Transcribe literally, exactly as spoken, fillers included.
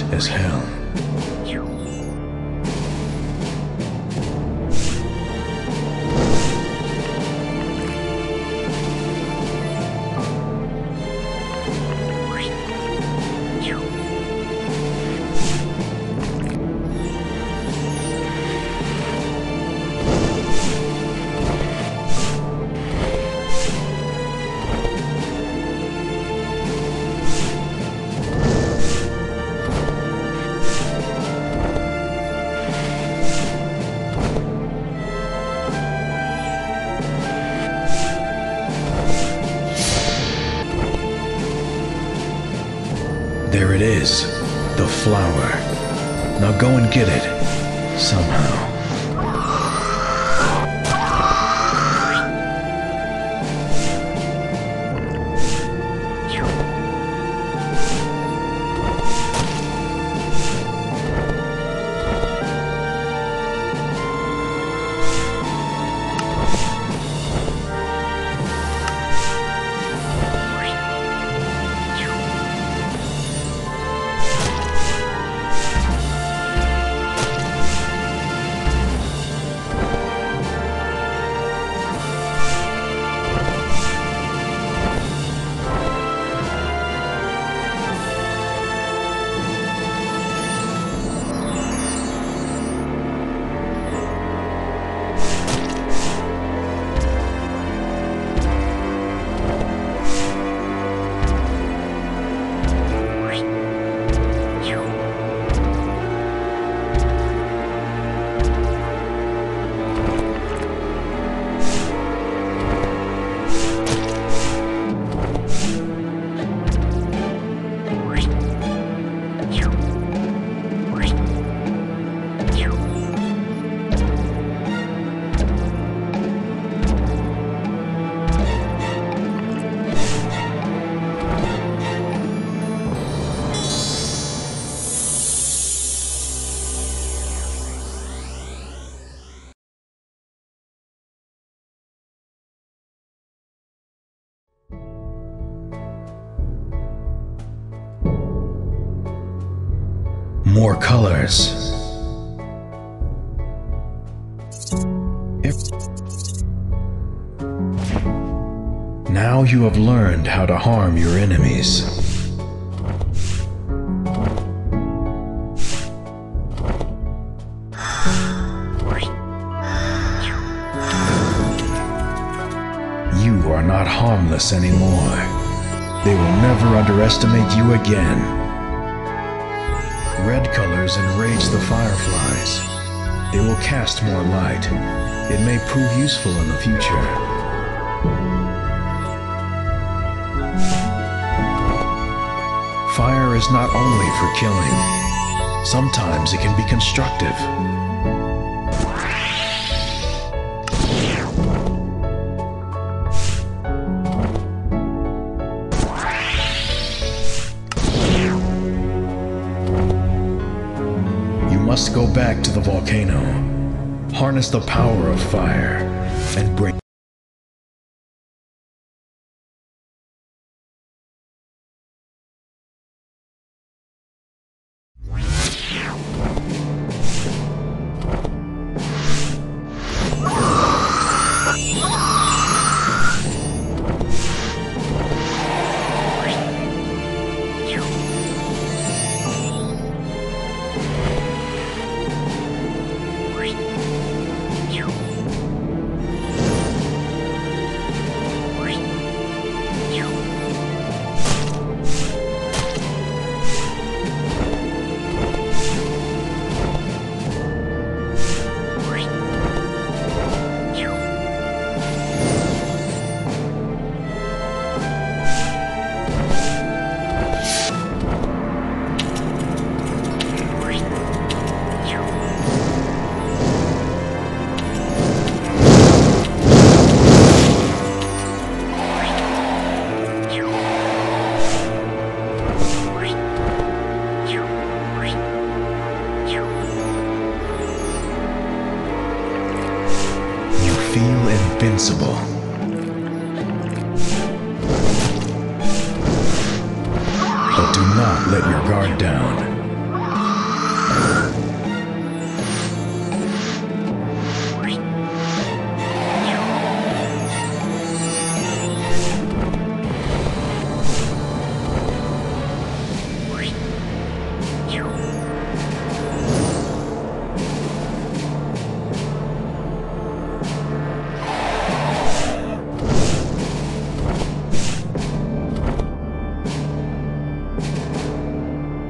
hot as hell. There it is, the flower. Now go and get it, somehow. More colors. Now you have learned how to harm your enemies. You are not harmless anymore. They will never underestimate you again. Red colors enrage the fireflies. They will cast more light. It may prove useful in the future. Fire is not only for killing. Sometimes it can be constructive. Must go back to the volcano, harness the power of fire, and bring invincible. But do not let your guard down.